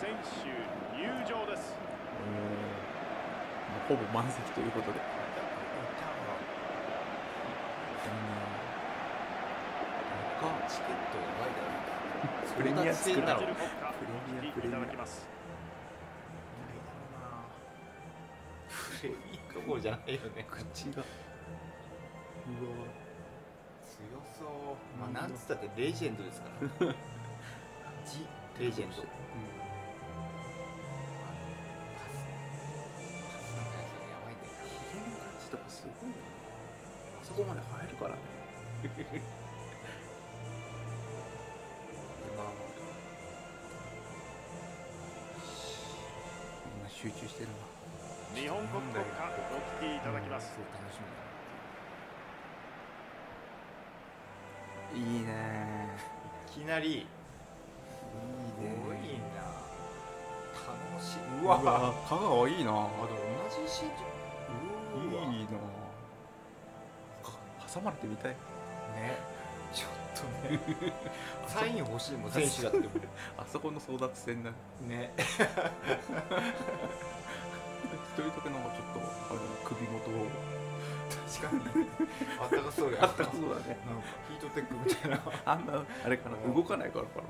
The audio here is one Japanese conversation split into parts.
選手入場です。ほぼ満席ということで、チケットを奪いだろプレミアつくなろプレミアプレミアどころじゃないよね口がうわ強そう。まあなんつったってレジェンドですからジレジェンド、うん、パスなんかやばいんだよ。ひげの感じとかすごいな。あそこまで入るからね集中してるな。日本国歌お聴きいただきます。楽しみだ。いいね。いきなり。いいね。多いな。楽しい。うわ。香川いいな。あ、同じシーン。いいな。挟まれてみたい。ね。ちょっとね。サイン欲しいもん選手だって。あそこの争奪戦だね。一人だけなんかちょっとあの首元を確かにあったかそうや、あったかそうだね。なんかヒートテックみたいなあんなあれかな、動かないからかな。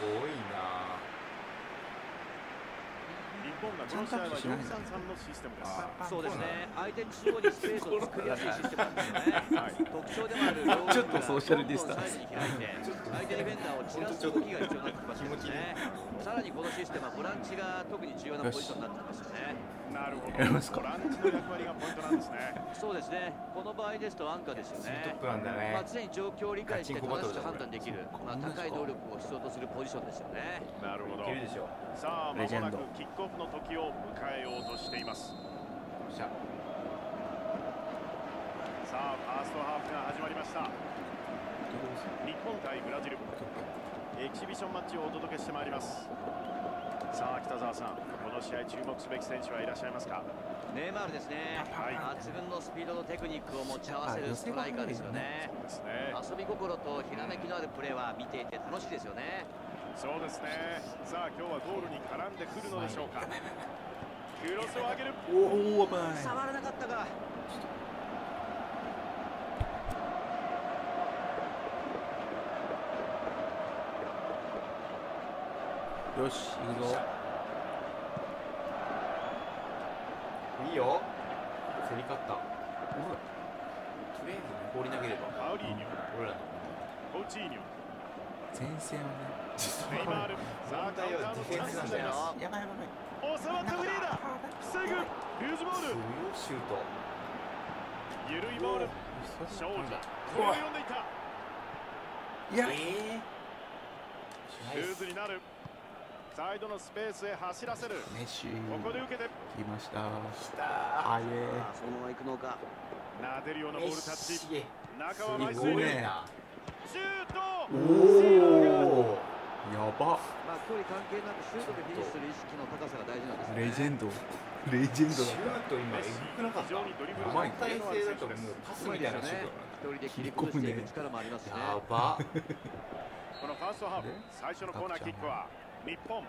すごいな。日本がこの試合は 4-3-3 のシステムです。そうですね、相手中央にスペースを作りやすいシステムなんですよね特徴でもある。ちょっとソーシャルディスタンス、相手ディフェンダーを散らす動きが必要になってきますよね。さらにこのシステムはボランチが特に重要なポジションになってますよね。なるほど、ボランチの役割がポイントなんですねそうですね、この場合ですとアンカーですよね。常に状況を理解して正しく判断できる、まあ、高い能力を必要とするポジションですよね。なるほど、さあ間もなくキックオフの時を迎えようとしています。さあファーストハーフが始まりました。日本対ブラジルエキシビションマッチをお届けしてまいります。さあ北澤さん、この試合注目すべき選手はいらっしゃいますか。ネイマールですね、はい、抜群のスピードとテクニックを持ち合わせるストライカーですよね。遊び心とひらめきのあるプレーは見ていて楽しいですよね。そうですね。さあ今日はゴールに絡んでくるのでしょうか。クロスを上げる。おお、触らなかったか。よし、行くぞ。いいよ。競り勝った。とりあえず放り投げれば。パウリーニョ。俺らの。ポチーニョ。前線をね。ネイマール、さあ、カウンターのチャンスになります。やばいやばい。収まったフリーだ。防ぐ。ルーズボール。シュート。ゆるいボール。少女。これを読んでいた。いや。ルーズになる。サイドのスペースへ走らせる。メッシュ。ここで受けて。来ました。来た。あれ。そのまま行くのか。ナデリオのボールタッチ。中はマイスイ。シュート。おお。やば。まあ距離関係なくシュートでフィニッシュする意識の高さが大事なんですね。レジェンド、レジェンドだった。シュート今エグくなかった。うまい体勢だともうパスみたいなシュートだから。一人で切り込んでいく力もありますね。やば。このファーストハーフ最初のコーナーキックは日本。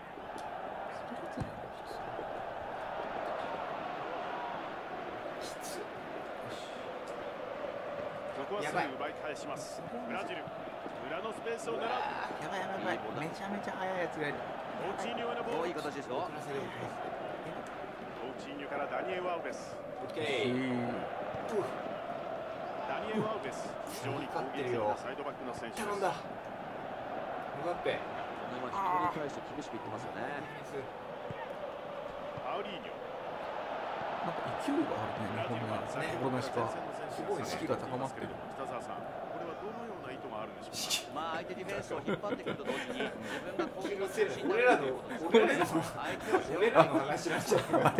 そこはすぐ奪い返します。ブラジル。裏のスペースを狙う。やばいやばいやばい。めちゃめちゃ速いやつがいる。コーチーニョへのボール。いい形ですよ。コーチーニョからダニエル・アウベス。オッケー。ダニエル・アウベス。非常に攻撃的なサイドバックの選手。頼んだ。ムバッペ。今一人に対して厳しくいってますよね。パウリーニョ。なんか勢いがあるね。この人はすごい士気が高まってる。北澤さん。どのような意図があるんでしょうか。まあ相手ディフェンスを引っ張ってくると同時に自分が攻撃の中心になるということですね。俺らの話なんじゃない。相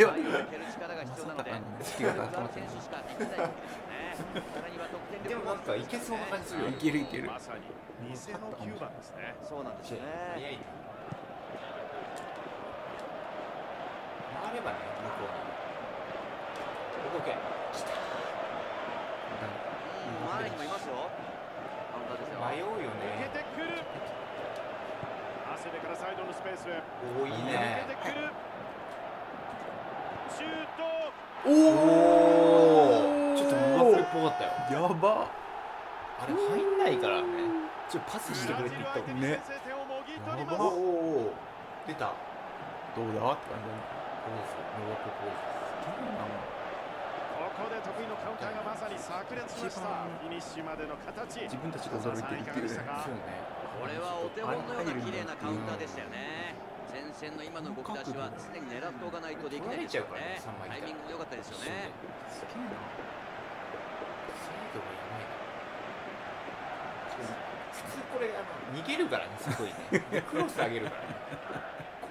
手を蹴る力が必要なので、それは選手しかできないことですね。さらには得点でもなんかいけそうな感じするよ。いけるいける。まさに偽の9番ですね。そうなんですね。回ればね、向こうに動け。来た。前にもいますよ。迷うよね。おいいね。おお。ちょっとモンゴルっぽかったよ。やば。あれ入んないからね。ちょっとパスしてくれって言ったもんね。やば。おお。出た。どうだって感じだね。ここで得意のカウンターがまさに炸裂しました。フィニッシュまでの形。自分たちが驚いていってるね。これはお手本のような綺麗なカウンターでしたよね。前線の今の動き出しは常に狙っておかないとできないですよね。タイミング良かったですよね。すげえな。サイドがやばいな。普通これ逃げるからね、すごいね。クロス上げるからね。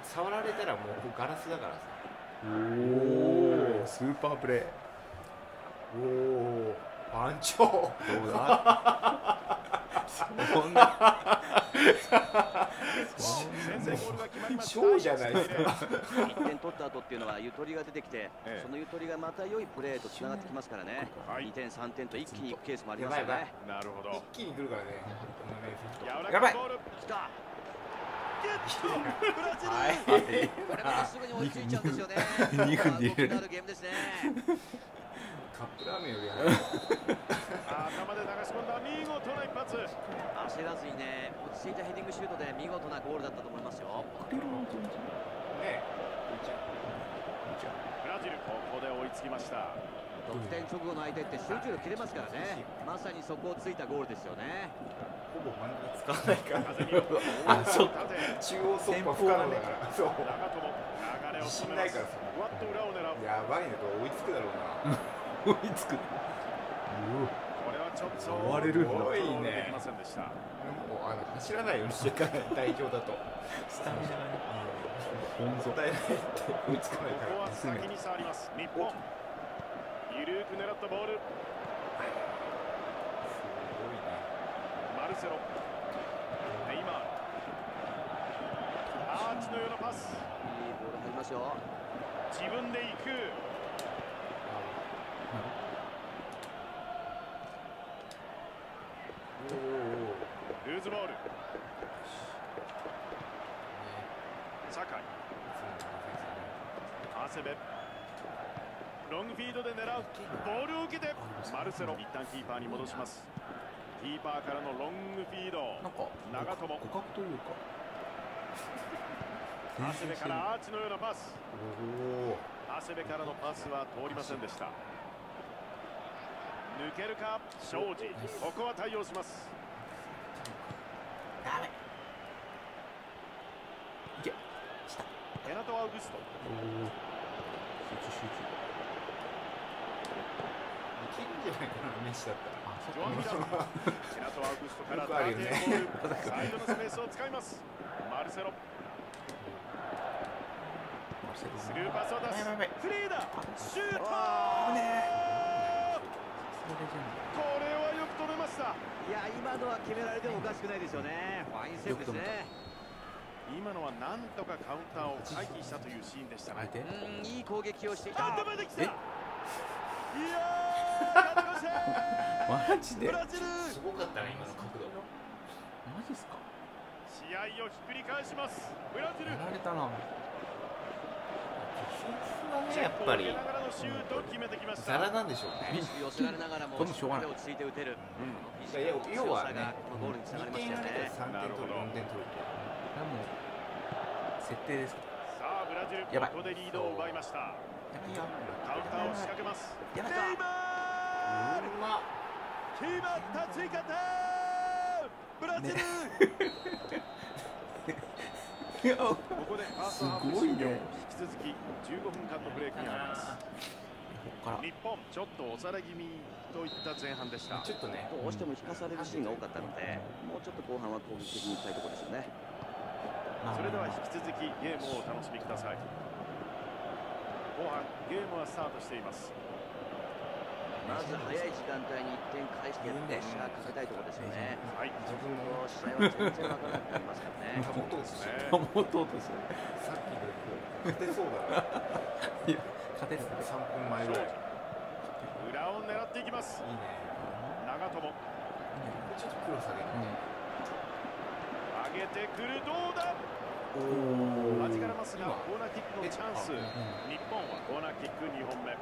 触られたらもうガラスだからさ。おお、スーパープレー。おお、番長。どうだ。そんなショーじゃないですか。1点取った後っていうのはゆとりが出てきて、そのゆとりがまた良いプレーとつながってきますからね。2点3点と一気にいくケースもありますよね。なるほど。一気に来るからね。やばい。来た。カップラーメンより早い。頭で流し込んだ見事な一発。焦らずにね、落ち着いたヘディングシュートで見事なゴールだったと思いますよ。ブラジル、ここで追いつきました。得点直後の相手って集中力切れますからね。まさにそこをついたゴールですよね。ほぼ真ん中使わないから。そう。中央突破不可能だから。そう。自信ないからさ。やばいね、これ追いつくだろうな。追いつく。これはちょっと追われる。多いね。もう走らないようにしてかない代表だと。スタミナがね。本当だよね。追いつかないから。先に触ります。日本。ゆるく狙ったボール。すごいね。マルセロ。ネイマール。アーチのようなパス。いいボール入りますよ。自分で行く。ルーズボール。サカイ。アセベ。ロングフィードで狙う。ボールを受けて。マルセロ。一旦キーパーに戻します。キーパーからのロングフィード。長友。互角というか。アセベからアーチのようなパス。アセベからのパスは通りませんでした。抜けるか、庄司。ここは対応します。ダメ。いけ。した。ヘナトアウグスト。いけんじゃないかな、メッシだったら。ジョアン・ミラノ。ヘナトアウグストから縦へボール。サイドのスペースを使います。マルセロ。スルーパスを出す。フリーだ。シュート。これはよく止めました。いや、今のは決められてもおかしくないですよね。ファインセーブですね。今のはなんとかカウンターを回避したというシーンでしたね。いい攻撃をしてきた。いやー、マジで。すごかったね、今の角度。マジですか。試合をひっくり返します。ブラジル。やられたな。やっぱりザラなんでしょうね。これもしょうがない。要はね、2点やられたら3点取る、4点取ると。これはもう設定ですから。やばい。やばい。すごいね。引き続き15分間のブレイクに入ります。日本ちょっとおさら気味といった前半でした。ちょっとね、どうしても引かされるシーンが多かったので、もうちょっと後半は攻撃的にいきたいところですよね。それでは引き続きゲームをお楽しみください。後半ゲームはスタートしています。まず早い時間帯に1点返してやって試合をかけたいところですよね。自分の試合は全然わからなくなりますからね。保とうとしてる。保とうとしてる。さっきの勝てそうだな。いや、勝てる。3分前ぐらい。裏を狙っていきます。いいね。長友。ちょっとクロス上げる。上げてくるどうだ。弾かれますがコーナーキックのチャンス。日本はコーナーキック2本目。こ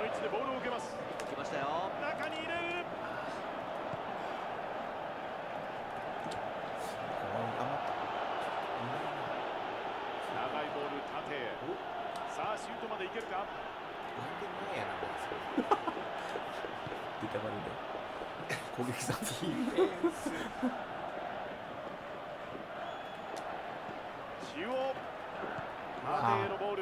の位置でボールを受けます。来ましたよ。中にいる。長いボール縦へ。さあシュートまでいけるか。出たがるんだよ。攻撃先シュオマテのボール。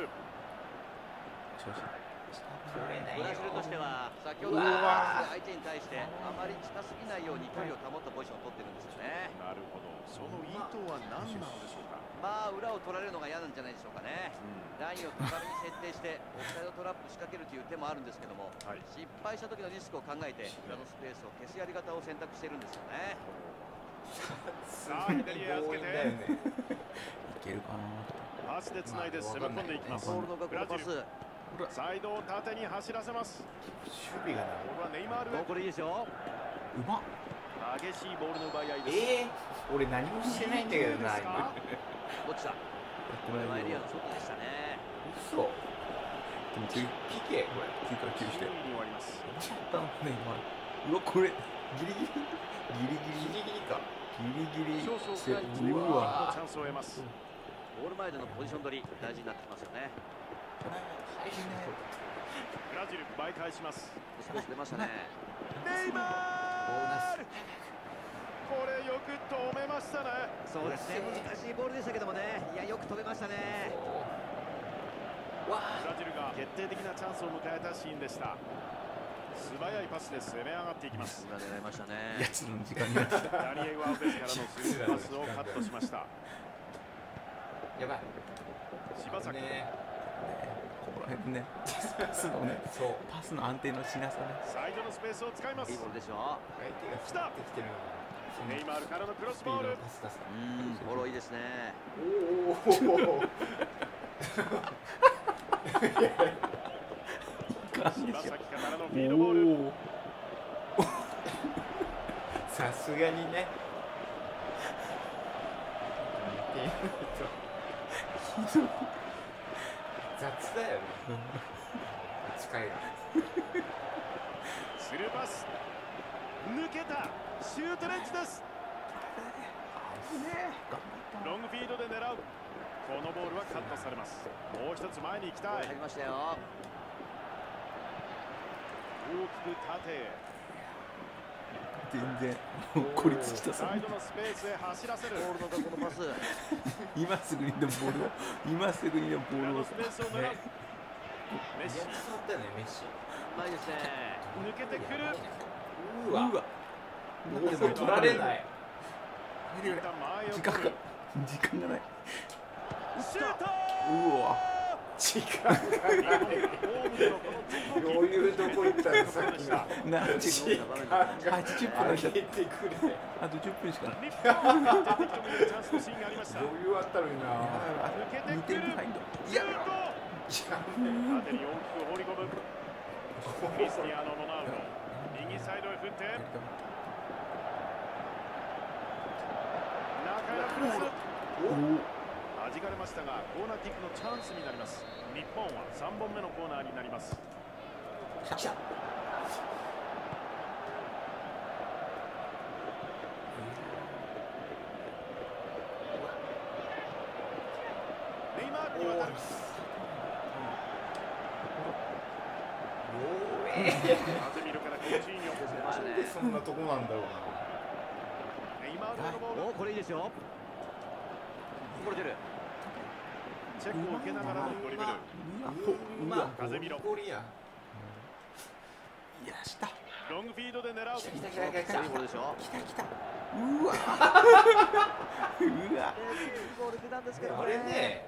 ブラジルとしては先ほど相手に対してあまり近すぎないように距離を保ったポジションを取ってるんですよね。なるほど。その意図は何なのでしょうか。まあ裏を取られるのが嫌なんじゃないでしょうかね。ラインを高めに設定してオフサイドトラップ仕掛けるという手もあるんですけども、失敗した時のリスクを考えて裏のスペースを消すやり方を選択しているんですよね。さあ左へ預けていけるかなと。パスでつないで攻め込んでいきます。ボールの角度パス。サイドを縦に走らせます。守備がネイマール。これいいですよ。うまっ。激しいボールの奪い合いです。俺何もしてないんだけどな。落ちた。これはエリアの外でしたね。嘘。でも次キケこれ次からキルして。うわこれギリギリセーフ。うわ。チャンスを得ます。ゴール前でのポジション取り大事になってきますよね。ブラジル倍返します。出ましたね。ネイマール。これよく止めましたね。そうですね。難しいボールでしたけどもね。いやよく止めましたね。ブラジルが決定的なチャンスを迎えたシーンでした。素早いパスで攻め上がっていきます。狙いましたね。やつの時間に。ダニエル・アルベスからのスルーパスをカットしました。やばい。柴崎。ここら辺ね、そうパスの安定のしなさね。サイドのスペースを使います。いいボールでしょ。来た。ネイマールからのクロスボール。ボールいいですね。おお。柴崎からのフィードボール。さすがにね。ひどい。雑だよね。近いな。スルーパス抜けた。シュートレンジです。ロングフィードで狙う。このボールはカットされます。もう一つ前に行きたい。入りましたよ。大きく縦へ。全然もう孤立したサイドのスペースへ走らせる。ボールのとこのパス。今すぐにでもボールをスペースを狙う。メッシ。前ですね。抜けてくる。うわ。取られない。時間がない。シュート。うわ。時間がない。余裕どこ行ったんですか。80分だけ出てくる。あと10分しかない。余裕あったのにな。2点ビハインド。いや。縦に大きく放り込む。クリスティアーノ・ロナウド。右サイドへ振って。中山クロス。弾かれましたが、コーナーキックのチャンスになります。日本は3本目のコーナーになります。来た。ネイマールに渡る。アゼミロからコーチーニョ。なんでそんなとこなんだろうな。ネイマールのボール。お、これいいですよ。これ出る。チェックを受けながらのドリブル。アゼミロ。やらした。ロングフィードで狙う。来た。うわ。ゴール出たんですけど。これね。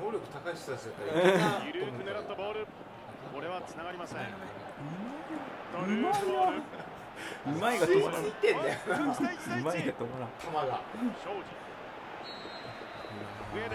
能力高い人たちだった。ゆるく狙ったボール。これは繋がりません。うまいが止まらん。うまいが止まらん。球が。上です。